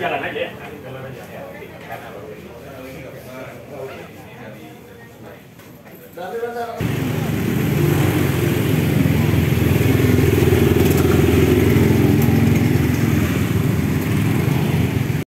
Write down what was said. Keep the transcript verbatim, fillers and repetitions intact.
Jalan aja ya. Jalan aja ya. Karena baru ini.